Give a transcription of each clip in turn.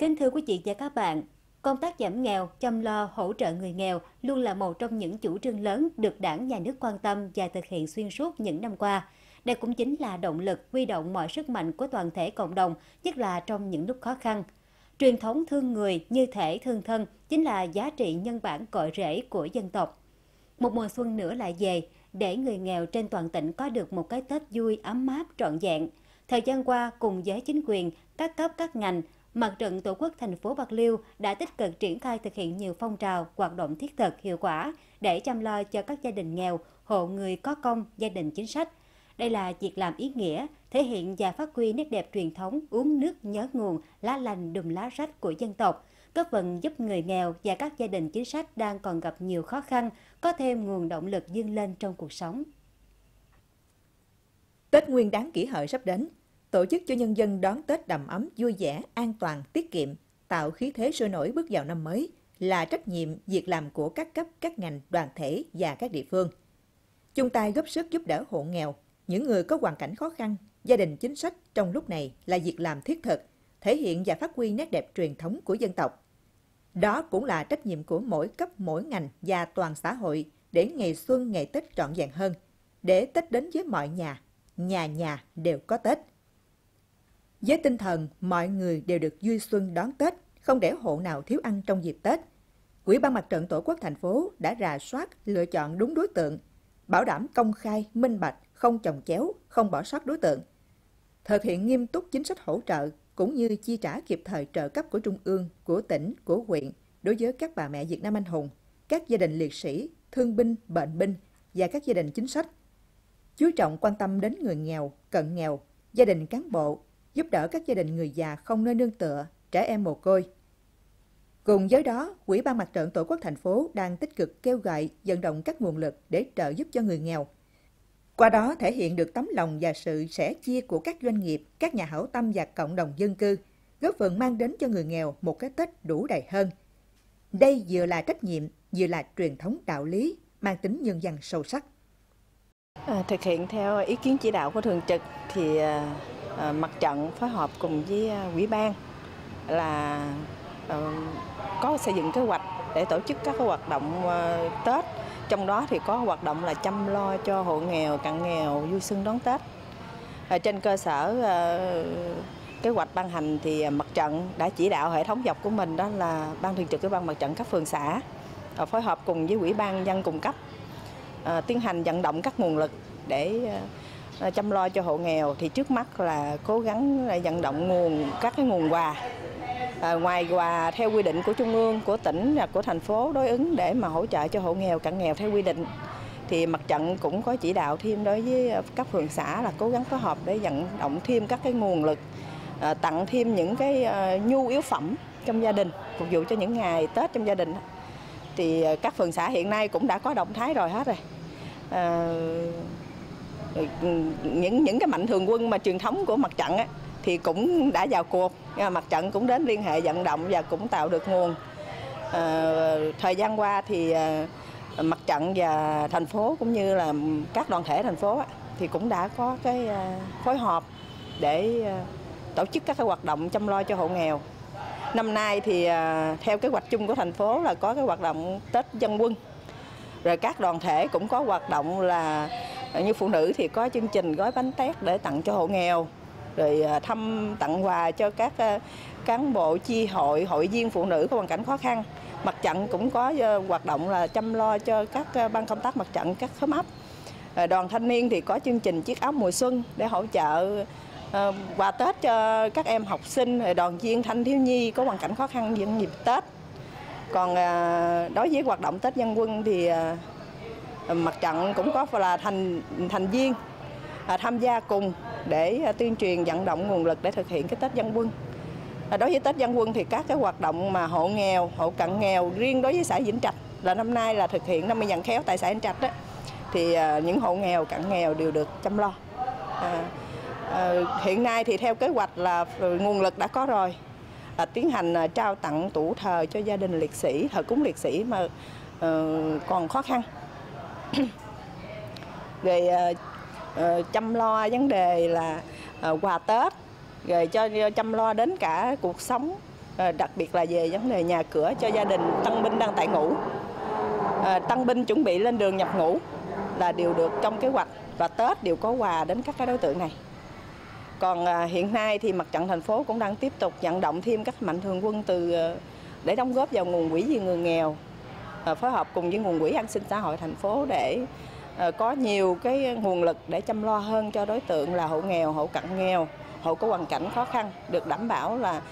Kính thưa quý vị và các bạn, công tác giảm nghèo, chăm lo, hỗ trợ người nghèo luôn là một trong những chủ trương lớn được Đảng, Nhà nước quan tâm và thực hiện xuyên suốt những năm qua. Đây cũng chính là động lực huy động mọi sức mạnh của toàn thể cộng đồng, nhất là trong những lúc khó khăn. Truyền thống thương người như thể thương thân chính là giá trị nhân bản cội rễ của dân tộc. Một mùa xuân nữa lại về, để người nghèo trên toàn tỉnh có được một cái Tết vui, ấm áp, trọn vẹn. Thời gian qua, cùng với chính quyền, các cấp các ngành, Mặt trận Tổ quốc thành phố Bạc Liêu đã tích cực triển khai thực hiện nhiều phong trào, hoạt động thiết thực, hiệu quả để chăm lo cho các gia đình nghèo, hộ người có công, gia đình chính sách. Đây là việc làm ý nghĩa, thể hiện và phát huy nét đẹp truyền thống uống nước nhớ nguồn, lá lành đùm lá rách của dân tộc, góp phần giúp người nghèo và các gia đình chính sách đang còn gặp nhiều khó khăn, có thêm nguồn động lực vươn lên trong cuộc sống. Tết Nguyên đán Kỷ Hợi sắp đến, tổ chức cho nhân dân đón Tết đầm ấm, vui vẻ, an toàn, tiết kiệm, tạo khí thế sôi nổi bước vào năm mới là trách nhiệm, việc làm của các cấp, các ngành, đoàn thể và các địa phương. Chung tay góp sức giúp đỡ hộ nghèo, những người có hoàn cảnh khó khăn, gia đình chính sách trong lúc này là việc làm thiết thực, thể hiện và phát huy nét đẹp truyền thống của dân tộc. Đó cũng là trách nhiệm của mỗi cấp, mỗi ngành và toàn xã hội để ngày xuân, ngày Tết trọn vẹn hơn, để Tết đến với mọi nhà, nhà nhà đều có Tết. Với tinh thần, mọi người đều được vui xuân đón Tết, không để hộ nào thiếu ăn trong dịp Tết. Quỹ ban Mặt trận Tổ quốc thành phố đã rà soát, lựa chọn đúng đối tượng, bảo đảm công khai, minh bạch, không chồng chéo, không bỏ sót đối tượng. Thực hiện nghiêm túc chính sách hỗ trợ, cũng như chi trả kịp thời trợ cấp của Trung ương, của tỉnh, của huyện đối với các bà mẹ Việt Nam anh hùng, các gia đình liệt sĩ, thương binh, bệnh binh và các gia đình chính sách. Chú trọng quan tâm đến người nghèo, cận nghèo, gia đình cán bộ, giúp đỡ các gia đình người già không nơi nương tựa, trẻ em mồ côi. Cùng với đó, Quỹ ban Mặt trận Tổ quốc thành phố đang tích cực kêu gọi, vận động các nguồn lực để trợ giúp cho người nghèo. Qua đó thể hiện được tấm lòng và sự sẻ chia của các doanh nghiệp, các nhà hảo tâm và cộng đồng dân cư, góp phần mang đến cho người nghèo một cái Tết đủ đầy hơn. Đây vừa là trách nhiệm, vừa là truyền thống đạo lý, mang tính nhân văn sâu sắc. Thực hiện theo ý kiến chỉ đạo của Thường trực thì Mặt trận phối hợp cùng với Ủy ban là có xây dựng kế hoạch để tổ chức các hoạt động Tết. Trong đó thì có hoạt động là chăm lo cho hộ nghèo, cận nghèo, vui xuân đón Tết. Trên cơ sở kế hoạch ban hành thì Mặt trận đã chỉ đạo hệ thống dọc của mình, đó là Ban Thường trực Ủy ban Mặt trận các phường xã phối hợp cùng với Ủy ban dân cùng cấp tiến hành vận động các nguồn lực để chăm lo cho hộ nghèo. Thì trước mắt là cố gắng vận động các nguồn quà, ngoài quà theo quy định của Trung ương, của tỉnh và của thành phố đối ứng để mà hỗ trợ cho hộ nghèo, cận nghèo theo quy định, thì Mặt trận cũng có chỉ đạo thêm đối với các phường xã là cố gắng phối hợp để vận động thêm các cái nguồn lực, tặng thêm những cái nhu yếu phẩm trong gia đình phục vụ cho những ngày Tết trong gia đình. Thì các phường xã hiện nay cũng đã có động thái rồi hết rồi. Những cái mạnh thường quân mà truyền thống của Mặt trận á, thì cũng đã vào cuộc, Mặt trận cũng đến liên hệ vận động và cũng tạo được nguồn. Thời gian qua thì Mặt trận và thành phố cũng như là các đoàn thể thành phố thì cũng đã có cái phối hợp để tổ chức các cái hoạt động chăm lo cho hộ nghèo. Năm nay thì theo kế hoạch chung của thành phố là có cái hoạt động Tết dân quân, rồi các đoàn thể cũng có hoạt động là như phụ nữ thì có chương trình gói bánh tét để tặng cho hộ nghèo, rồi thăm tặng quà cho các cán bộ chi hội, hội viên phụ nữ có hoàn cảnh khó khăn. Mặt trận cũng có hoạt động là chăm lo cho các ban công tác Mặt trận các khóm ấp. Đoàn thanh niên thì có chương trình chiếc áo mùa xuân để hỗ trợ quà Tết cho các em học sinh, đoàn viên thanh thiếu nhi có hoàn cảnh khó khăn nhân dịp Tết. Còn đối với hoạt động Tết dân quân thì Mặt trận cũng có là thành viên tham gia cùng để tuyên truyền vận động nguồn lực để thực hiện cái Tết dân quân. Đối với Tết dân quân thì các cái hoạt động mà hộ nghèo, hộ cận nghèo riêng đối với xã Vĩnh Trạch là năm nay là thực hiện 50 dặn khéo tại xã Vĩnh Trạch đó, thì những hộ nghèo, cận nghèo đều được chăm lo. Hiện nay thì theo kế hoạch là nguồn lực đã có rồi, tiến hành trao tặng tủ thờ cho gia đình liệt sĩ, thờ cúng liệt sĩ mà còn khó khăn. Rồi chăm lo vấn đề là quà Tết, rồi chăm lo đến cả cuộc sống đặc biệt là về vấn đề nhà cửa cho gia đình tân binh đang tại ngũ. Tân binh chuẩn bị lên đường nhập ngũ là đều được trong kế hoạch và Tết đều có quà đến các đối tượng này. Còn hiện nay thì mặt trận thành phố cũng đang tiếp tục vận động thêm các mạnh thường quân để đóng góp vào nguồn quỹ vì người nghèo, phối hợp cùng với nguồn quỹ an sinh xã hội thành phố để có nhiều cái nguồn lực để chăm lo hơn cho đối tượng là hộ nghèo, hộ cận nghèo, hộ có hoàn cảnh khó khăn, được đảm bảo là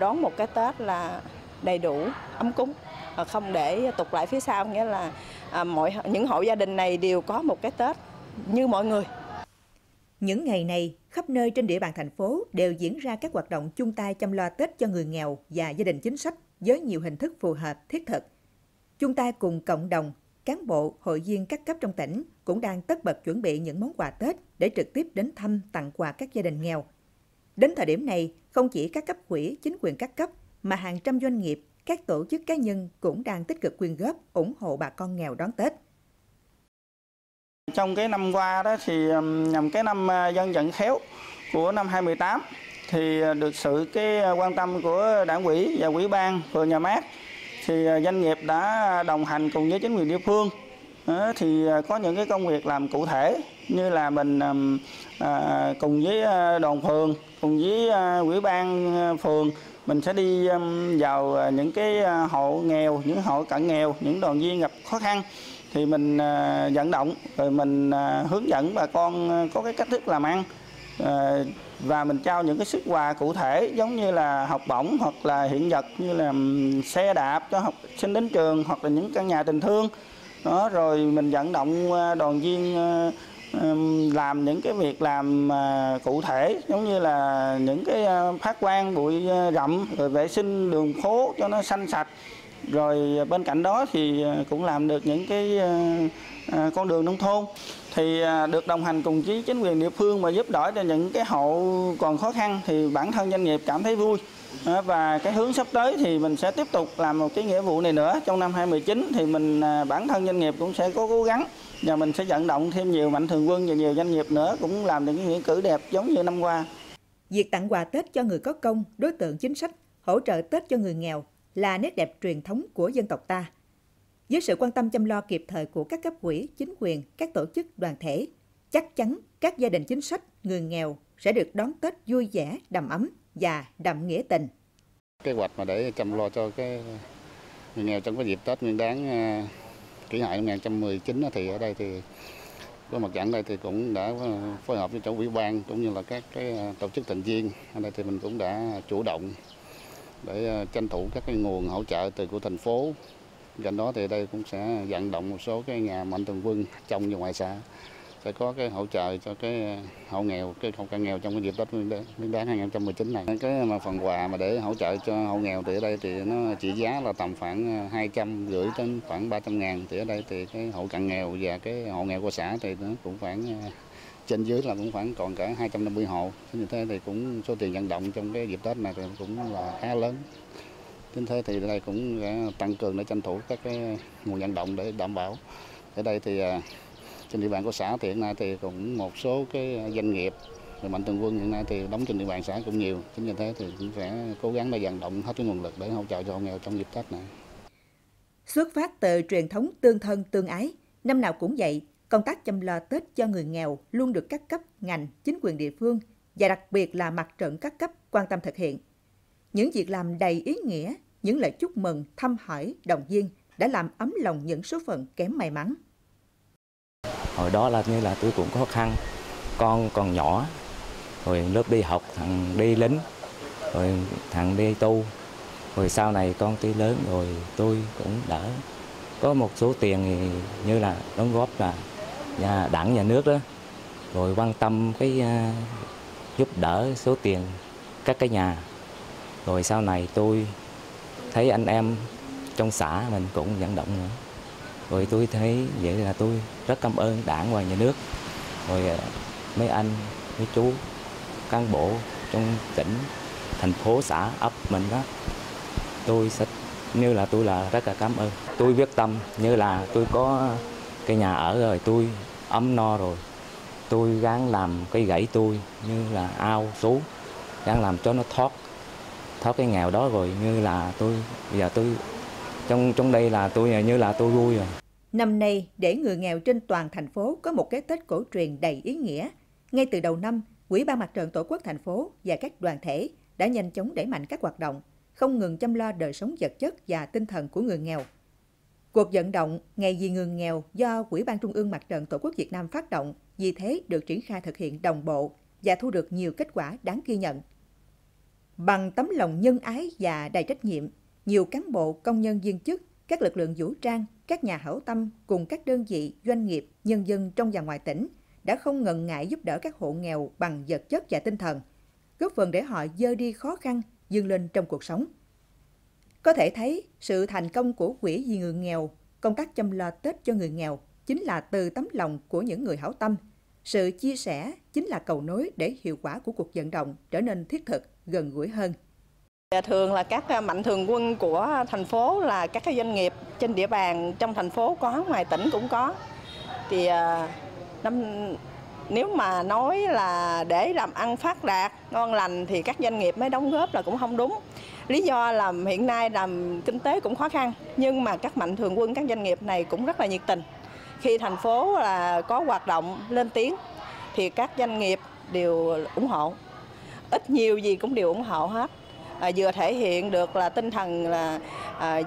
đón một cái Tết là đầy đủ, ấm cúng, không để tụt lại phía sau, nghĩa là những hộ gia đình này đều có một cái Tết như mọi người. Những ngày này, khắp nơi trên địa bàn thành phố đều diễn ra các hoạt động chung tay chăm lo Tết cho người nghèo và gia đình chính sách với nhiều hình thức phù hợp, thiết thực. Chung tay cùng cộng đồng, cán bộ, hội viên các cấp trong tỉnh cũng đang tất bật chuẩn bị những món quà Tết để trực tiếp đến thăm, tặng quà các gia đình nghèo. Đến thời điểm này, không chỉ các cấp ủy, chính quyền các cấp mà hàng trăm doanh nghiệp, các tổ chức cá nhân cũng đang tích cực quyên góp, ủng hộ bà con nghèo đón Tết. Trong cái năm qua đó thì nhằm cái năm dân vận khéo của năm 2018 thì được sự cái quan tâm của Đảng ủy và Ủy ban phường Nhà Mát thì doanh nghiệp đã đồng hành cùng với chính quyền địa phương, thì có những cái công việc làm cụ thể như là mình cùng với đoàn phường, cùng với Ủy ban phường mình sẽ đi vào những cái hộ nghèo, những hộ cận nghèo, những đoàn viên gặp khó khăn thì mình vận động rồi mình hướng dẫn bà con có cái cách thức làm ăn, và mình trao những cái suất quà cụ thể giống như là học bổng hoặc là hiện vật như là xe đạp cho học sinh đến trường hoặc là những căn nhà tình thương đó, rồi mình vận động đoàn viên làm những cái việc làm cụ thể giống như là những cái phát quang bụi rậm, rồi vệ sinh đường phố cho nó xanh sạch, rồi bên cạnh đó thì cũng làm được những cái con đường nông thôn, thì được đồng hành cùng với chính quyền địa phương mà giúp đỡ cho những cái hộ còn khó khăn thì bản thân doanh nghiệp cảm thấy vui. Và cái hướng sắp tới thì mình sẽ tiếp tục làm một cái nghĩa vụ này nữa. Trong năm 2019 thì mình bản thân doanh nghiệp cũng sẽ có cố gắng và mình sẽ vận động thêm nhiều mạnh thường quân và nhiều doanh nghiệp nữa cũng làm được những nghĩa cử đẹp giống như năm qua. Việc tặng quà Tết cho người có công, đối tượng chính sách, hỗ trợ Tết cho người nghèo là nét đẹp truyền thống của dân tộc ta. Với sự quan tâm chăm lo kịp thời của các cấp ủy, chính quyền, các tổ chức, đoàn thể, chắc chắn các gia đình chính sách, người nghèo sẽ được đón Tết vui vẻ, đầm ấm và đậm nghĩa tình. Kế hoạch mà để chăm lo cho cái người nghèo trong cái dịp Tết Nguyên Đán Kỷ Hợi 2019 thì ở đây thì có mặt trận đây thì cũng đã phối hợp với chỗ ủy ban cũng như là các cái tổ chức thành viên ở đây thì mình cũng đã chủ động để tranh thủ các cái nguồn hỗ trợ từ của thành phố. Cạnh đó thì đây cũng sẽ vận động một số cái nhà mạnh thường quân trong và ngoài xã sẽ có cái hỗ trợ cho cái hộ nghèo, cái hộ cận nghèo trong cái dịp Tết Nguyên Đán 2019 này. Cái mà phần quà mà để hỗ trợ cho hộ nghèo thì ở đây thì nó trị giá là tầm khoảng 250 đến khoảng 300.000, thì ở đây thì cái hộ cận nghèo và cái hộ nghèo của xã thì nó cũng khoảng trên dưới là cũng khoảng còn cả 250 hộ. Như thế thì cũng số tiền vận động trong cái dịp Tết này thì cũng là khá lớn. Chính thế thì đây cũng tăng cường để tranh thủ các cái nguồn vận động để đảm bảo. Ở đây thì trên địa bàn của xã thì hiện nay thì cũng một số cái doanh nghiệp mạnh thường quân hiện nay thì đóng trên địa bàn xã cũng nhiều. Chính như thế thì cũng sẽ cố gắng để vận động hết cái nguồn lực để hỗ trợ cho hộ nghèo trong dịp Tết này. Xuất phát từ truyền thống tương thân tương ái, năm nào cũng vậy, công tác chăm lo Tết cho người nghèo luôn được các cấp ngành, chính quyền địa phương và đặc biệt là mặt trận các cấp quan tâm thực hiện. Những việc làm đầy ý nghĩa, những lời chúc mừng, thăm hỏi, động viên đã làm ấm lòng những số phận kém may mắn. Hồi đó là như là tôi cũng khó khăn, con còn nhỏ, rồi lớp đi học, thằng đi lính, rồi thằng đi tu. Rồi sau này con tuy lớn rồi tôi cũng đỡ. Có một số tiền thì như là đóng góp là nhà đảng nhà nước đó, rồi quan tâm cái giúp đỡ số tiền các cái nhà. Rồi sau này tôi thấy anh em trong xã mình cũng vận động nữa. Rồi tôi thấy vậy là tôi rất cảm ơn đảng và nhà nước. Rồi mấy anh, mấy chú, cán bộ trong tỉnh, thành phố, xã, ấp mình đó. Tôi sẽ như là tôi là rất là cảm ơn. Tôi quyết tâm như là tôi có cái nhà ở rồi, tôi ấm no rồi. Tôi gắng làm cái gãy tôi như là ao, sú, gắng làm cho nó thoát. thoát cái nghèo đó rồi, như là tôi bây giờ tôi trong đây là tôi như là tôi vui rồi. Năm nay, để người nghèo trên toàn thành phố có một cái Tết cổ truyền đầy ý nghĩa, ngay từ đầu năm, Ủy ban Mặt trận Tổ quốc thành phố và các đoàn thể đã nhanh chóng đẩy mạnh các hoạt động, không ngừng chăm lo đời sống vật chất và tinh thần của người nghèo. Cuộc vận động Ngày vì người nghèo do Ủy ban Trung ương Mặt trận Tổ quốc Việt Nam phát động, vì thế được triển khai thực hiện đồng bộ và thu được nhiều kết quả đáng ghi nhận. Bằng tấm lòng nhân ái và đầy trách nhiệm, nhiều cán bộ, công nhân viên chức, các lực lượng vũ trang, các nhà hảo tâm cùng các đơn vị, doanh nghiệp, nhân dân trong và ngoài tỉnh đã không ngần ngại giúp đỡ các hộ nghèo bằng vật chất và tinh thần, góp phần để họ vơi đi khó khăn, vươn lên trong cuộc sống. Có thể thấy, sự thành công của Quỹ vì người nghèo, công tác chăm lo Tết cho người nghèo chính là từ tấm lòng của những người hảo tâm. Sự chia sẻ chính là cầu nối để hiệu quả của cuộc vận động trở nên thiết thực, gần gũi hơn. Thường là các mạnh thường quân của thành phố là các doanh nghiệp trên địa bàn trong thành phố có, ngoài tỉnh cũng có. Thì nếu mà nói là để làm ăn phát đạt, ngon lành thì các doanh nghiệp mới đóng góp là cũng không đúng. Lý do là hiện nay làm kinh tế cũng khó khăn, nhưng mà các mạnh thường quân, các doanh nghiệp này cũng rất là nhiệt tình. Khi thành phố là có hoạt động lên tiếng thì các doanh nghiệp đều ủng hộ, ít nhiều gì cũng đều ủng hộ hết. Vừa thể hiện được là tinh thần là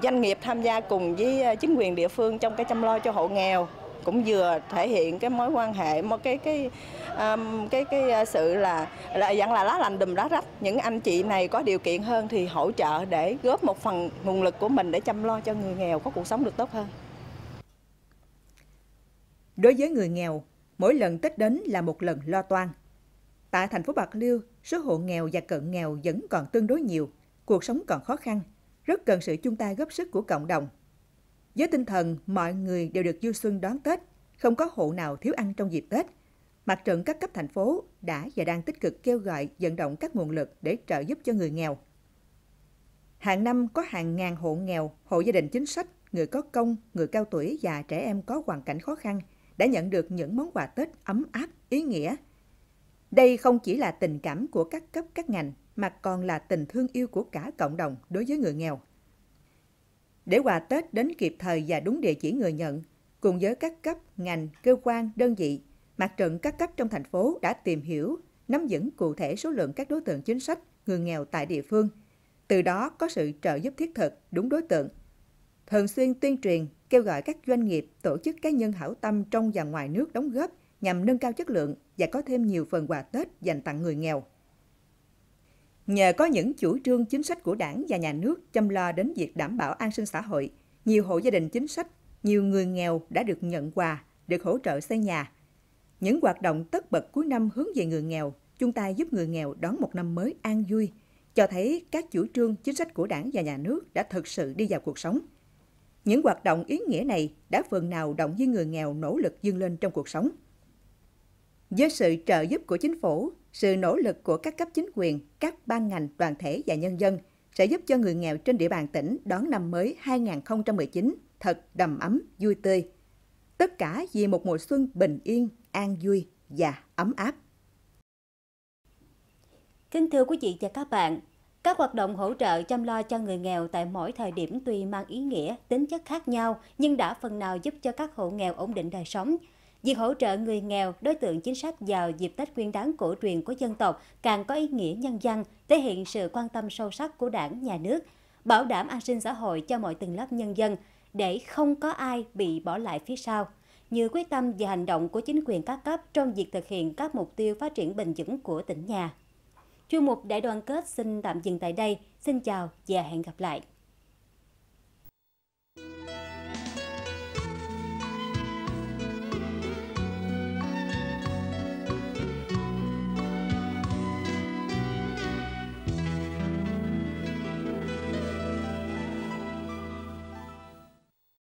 doanh nghiệp tham gia cùng với chính quyền địa phương trong cái chăm lo cho hộ nghèo, cũng vừa thể hiện cái mối quan hệ, một cái sự là dạng là lá lành đùm lá rách. Những anh chị này có điều kiện hơn thì hỗ trợ để góp một phần nguồn lực của mình để chăm lo cho người nghèo có cuộc sống được tốt hơn. Đối với người nghèo, mỗi lần Tết đến là một lần lo toan. Tại thành phố Bạc Liêu, số hộ nghèo và cận nghèo vẫn còn tương đối nhiều, cuộc sống còn khó khăn, rất cần sự chung tay góp sức của cộng đồng. Với tinh thần mọi người đều được vui xuân đón Tết, không có hộ nào thiếu ăn trong dịp Tết, Mặt trận các cấp thành phố đã và đang tích cực kêu gọi vận động các nguồn lực để trợ giúp cho người nghèo. Hàng năm có hàng ngàn hộ nghèo, hộ gia đình chính sách, người có công, người cao tuổi và trẻ em có hoàn cảnh khó khăn đã nhận được những món quà Tết ấm áp, ý nghĩa. Đây không chỉ là tình cảm của các cấp các ngành, mà còn là tình thương yêu của cả cộng đồng đối với người nghèo. Để quà Tết đến kịp thời và đúng địa chỉ người nhận, cùng với các cấp, ngành, cơ quan, đơn vị, Mặt trận các cấp trong thành phố đã tìm hiểu, nắm vững cụ thể số lượng các đối tượng chính sách, người nghèo tại địa phương. Từ đó có sự trợ giúp thiết thực, đúng đối tượng. Thường xuyên tuyên truyền, kêu gọi các doanh nghiệp, tổ chức cá nhân hảo tâm trong và ngoài nước đóng góp nhằm nâng cao chất lượng và có thêm nhiều phần quà Tết dành tặng người nghèo. Nhờ có những chủ trương chính sách của Đảng và Nhà nước chăm lo đến việc đảm bảo an sinh xã hội, nhiều hộ gia đình chính sách, nhiều người nghèo đã được nhận quà, được hỗ trợ xây nhà. Những hoạt động tất bật cuối năm hướng về người nghèo, chung tay giúp người nghèo đón một năm mới an vui, cho thấy các chủ trương chính sách của Đảng và Nhà nước đã thực sự đi vào cuộc sống. Những hoạt động ý nghĩa này đã phần nào động viên người nghèo nỗ lực vươn lên trong cuộc sống. Với sự trợ giúp của chính phủ, sự nỗ lực của các cấp chính quyền, các ban ngành, đoàn thể và nhân dân sẽ giúp cho người nghèo trên địa bàn tỉnh đón năm mới 2019 thật đầm ấm, vui tươi. Tất cả vì một mùa xuân bình yên, an vui và ấm áp. Kính thưa quý vị và các bạn, các hoạt động hỗ trợ chăm lo cho người nghèo tại mỗi thời điểm tuy mang ý nghĩa, tính chất khác nhau nhưng đã phần nào giúp cho các hộ nghèo ổn định đời sống. Việc hỗ trợ người nghèo, đối tượng chính sách vào dịp Tết Nguyên đán cổ truyền của dân tộc càng có ý nghĩa nhân văn, thể hiện sự quan tâm sâu sắc của Đảng, Nhà nước, bảo đảm an sinh xã hội cho mọi tầng lớp nhân dân, để không có ai bị bỏ lại phía sau. Như quyết tâm và hành động của chính quyền các cấp trong việc thực hiện các mục tiêu phát triển bền vững của tỉnh nhà. Chuyên mục Đại đoàn kết xin tạm dừng tại đây. Xin chào và hẹn gặp lại!